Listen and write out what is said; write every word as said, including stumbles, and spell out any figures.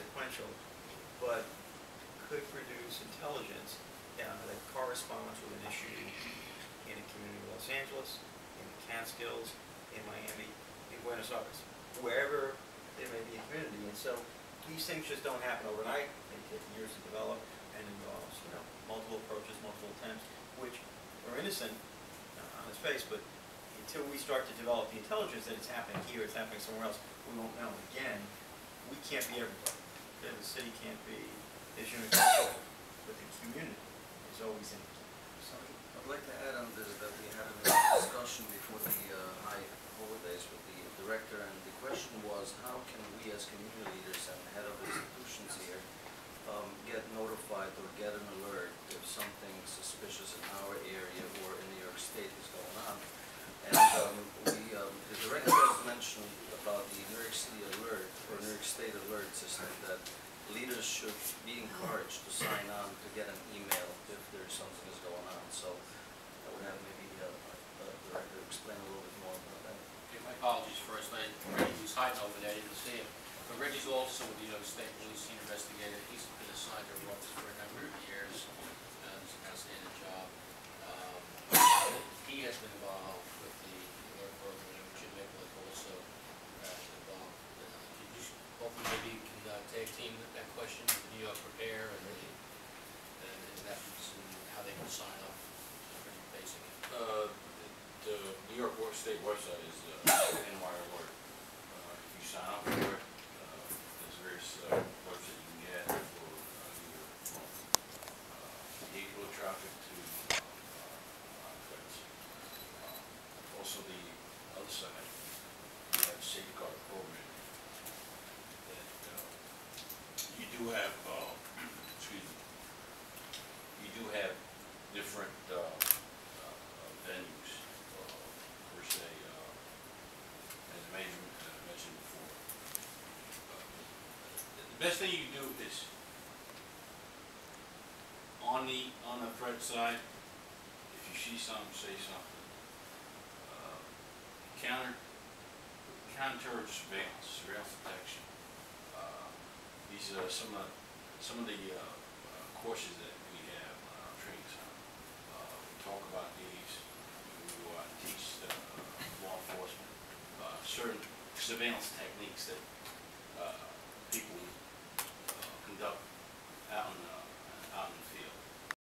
inconsequential, but could produce intelligence uh, that corresponds with an issue in a community of Los Angeles, in the Catskills, in Miami, in Buenos Aires, wherever there may be a community. And so these things just don't happen overnight. They take years to develop, and involves, you know, multiple approaches, multiple attempts, which are innocent uh, on its face, but until we start to develop the intelligence that it's happening here, it's happening somewhere else, we won't know. Again, we can't be everybody. Okay? The city can't be this universal, but the community is always in it. So I'd like to add on this that we had a discussion before the uh, high holidays with the director, and the question was, how can we as community leaders and head of institutions here um, get notified or get an alert if something suspicious in our area or in New York State is going on? And um, we, um, the director mentioned about the New York City alert or New York State alert system, that leaders should be encouraged to sign on to get an email if there's something is going on. So I would have maybe uh, the director explain a little bit more about that. Okay, my apologies first. I was hiding over there. I didn't see him. But Reggie's also with the New York State Police investigator. He's been assigned to run this for a number of years. Uh, it's an outstanding job. Um, he has been involved. Maybe you can uh, tag team with that question, the New York Repair, and the and, and how they can sign up. Pretty basic. Uh, the, the New York State website is uh, N Y Alert. Uh, if you sign up for it, uh, there's various uh, alerts that you can get for uh, your uh, vehicular traffic to uh, uh, threats. Uh, also, the other side, we have Safeguard Program. You do have, uh, excuse me, you do have different uh, uh, venues, uh, per se, uh, as I mentioned before. Uh, the best thing you do is, on the on the threat side, if you see something, say something. Uh, counter, counter surveillance, surveillance detection. These are some of some of the uh, uh, courses that we have on our training center. Uh, we talk about these. We uh, teach the, uh, law enforcement uh, certain surveillance techniques that uh, people uh, conduct out in the